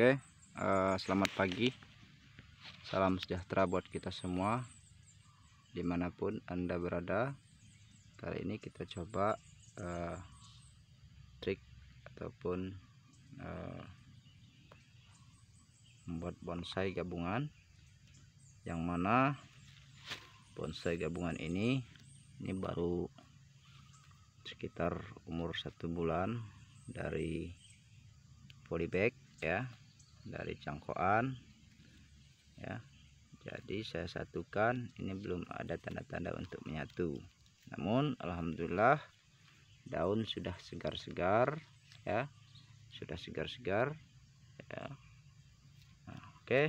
Oke, selamat pagi. Salam sejahtera buat kita semua dimanapun Anda berada. Kali ini kita coba trik ataupun membuat bonsai gabungan, yang mana bonsai gabungan ini baru sekitar umur 1 bulan dari polybag, ya, dari cangkokan, ya. Jadi saya satukan, ini belum ada tanda-tanda untuk menyatu, namun alhamdulillah daun sudah segar-segar, ya, sudah segar-segar, ya. Nah, oke,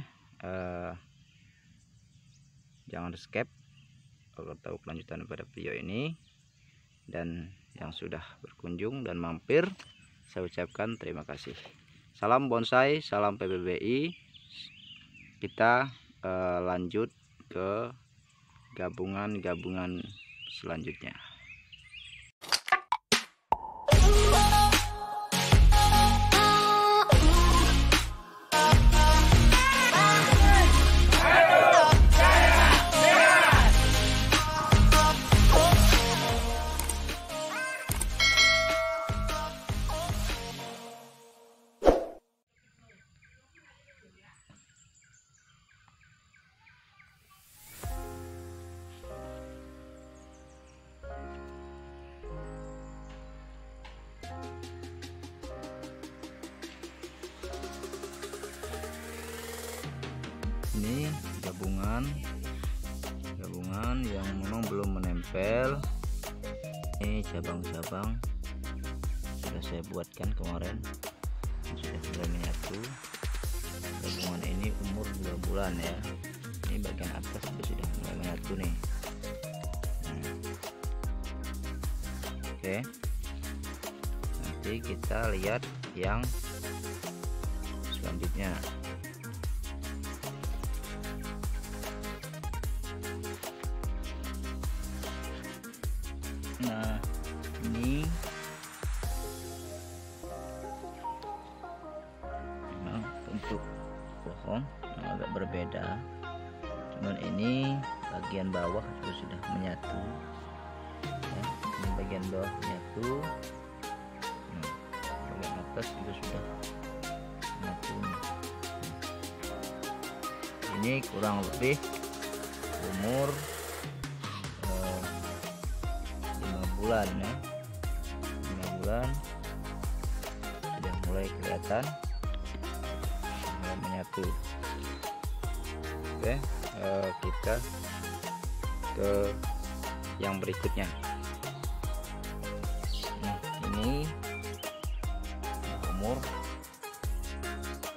jangan skip kalau tahu kelanjutan pada video ini. Dan yang sudah berkunjung dan mampir, saya ucapkan terima kasih. Salam bonsai, salam PPBI. Kita lanjut ke gabungan-gabungan selanjutnya. Ini gabungan yang memang belum menempel. Ini cabang-cabang sudah saya buatkan kemarin, sudah mulai menyatu. Gabungan ini umur 2 bulan, ya. Ini bagian atas sudah mulai menyatu nih. Nah, oke, nanti kita lihat yang selanjutnya. Nah, ini memang bentuk pohon yang agak berbeda, cuman ini bagian bawah itu sudah menyatu, ya. Ini bagian bawah menyatu, nah, bagian atas juga sudah menyatu. Ini kurang lebih umur 5 bulan, ya. 5 bulan sudah mulai kelihatan, mulai menyatu. Oke, kita ke yang berikutnya. Nah, ini umur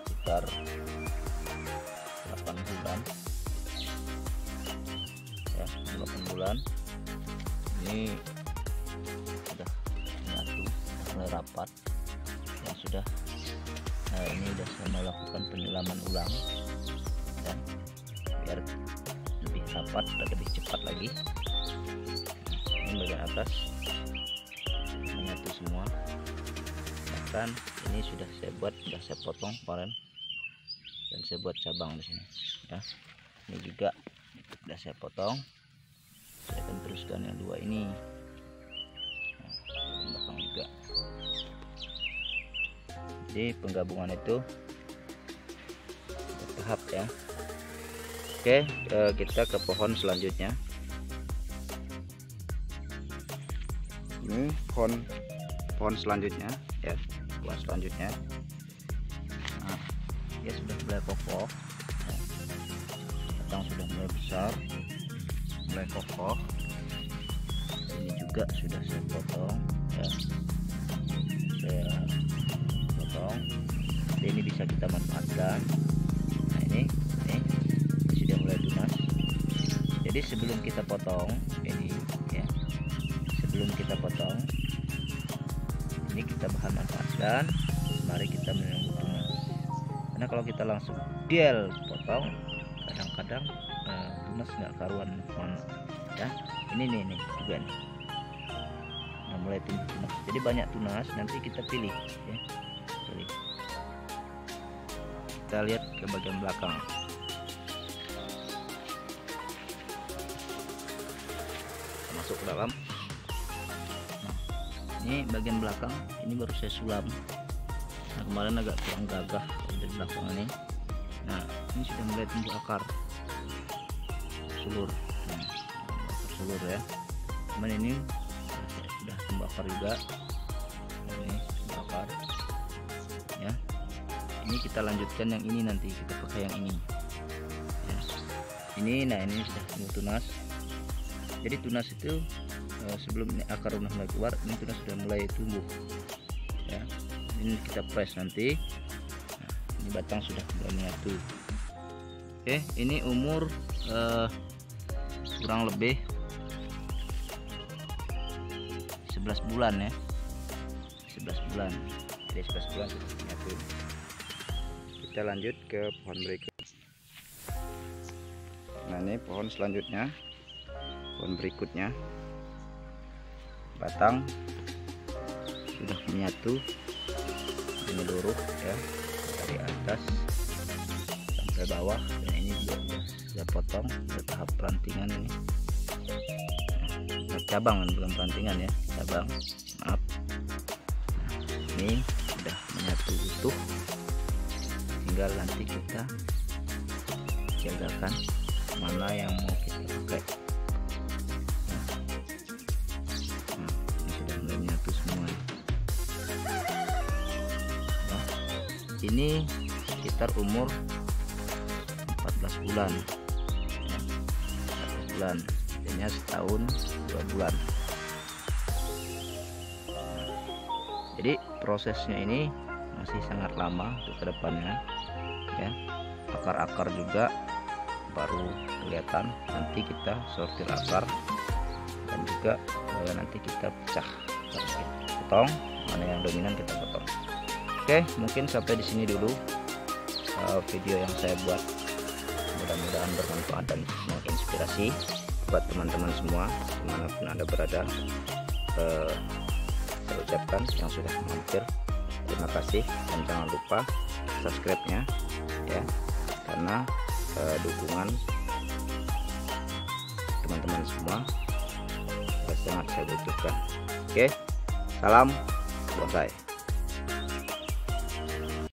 sekitar 8 bulan, ya, 8 bulan. Ini sudah menyatu, mulai rapat, yang sudah. Nah, ini sudah saya melakukan penyulaman ulang, dan biar lebih rapat dan lebih cepat lagi. Ini bagian atas menyatu semua, bahkan ini sudah saya buat, sudah saya potong kemarin, dan saya buat cabang di sini, ya. Ini juga sudah saya potong. Saya akan teruskan yang 2 ini. Juga. Jadi penggabungan itu bertahap, ya. Oke, kita ke pohon selanjutnya. Ini pohon selanjutnya, ya, pohon selanjutnya. Nah, dia sudah mulai kokoh, ya. Batang sudah mulai besar, mulai kokoh. Ini juga sudah saya potong, ya. Saya potong. Jadi ini bisa kita manfaatkan. Nah, ini sudah mulai lunas. Jadi sebelum kita potong ini, ya, sebelum kita potong ini kita bahan manfaatkan. Mari kita menunggu bunga, karena kalau kita langsung deal potong kadang-kadang lunas nggak karuan, ya. Ini nih juga nih. Nah, mulai tunas. Jadi banyak tunas, nanti kita pilih, ya. Pilih. kita lihat ke bagian belakang. Kita masuk ke dalam. Nah, ini bagian belakang ini baru saya sulam. Nah, kemarin agak kurang gagah di belakang ini. Nah, ini sudah mulai tumbuh akar selur. Nah, selur ya. Cuman ini sudah tumbuh akar juga. Nah, ini tumbuh akar. Ya. Ini kita lanjutkan yang ini nanti kita pakai yang ini. Ya. Ini, nah ini sudah tumbuh tunas. Jadi tunas itu sebelum ini akar udah mulai keluar, ini tunas sudah mulai tumbuh. Ya. Ini kita press nanti. Nah, ini batang sudah mulai menyatu. Oke, ini umur kurang lebih 11 bulan ya. 11 bulan. Jadi 11 bulan sudah menyatu. Kita lanjut ke pohon berikut. Nah, ini pohon selanjutnya. Pohon berikutnya. Batang sudah menyatu. Menyeluruh ya, dari atas sampai bawah, dan ini juga sudah potong ke tahap perantingan ini. Nah, cabang bukan perantingan ya, cabang, maaf. Nah, ini sudah menyatu utuh, tinggal nanti kita jagakan mana yang mau kita pakai. Nah, ini sudah mulai menyatu semua. Ini sekitar umur 14 bulan, 14 bulan, hanya setahun 2 bulan. Nah, jadi prosesnya ini masih sangat lama untuk kedepannya ya. Akar-akar juga baru kelihatan, nanti kita sortir akar dan juga nanti kita pecah, potong mana yang dominan kita potong. Oke, mungkin sampai di sini dulu video yang saya buat. Mudah-mudahan bermanfaat dan menginspirasi buat teman-teman semua dimanapun Anda berada. Saya ucapkan yang sudah mampir terima kasih, dan jangan lupa subscribe-nya ya, karena dukungan teman-teman semua sangat saya butuhkan. Oke, salam bonsai.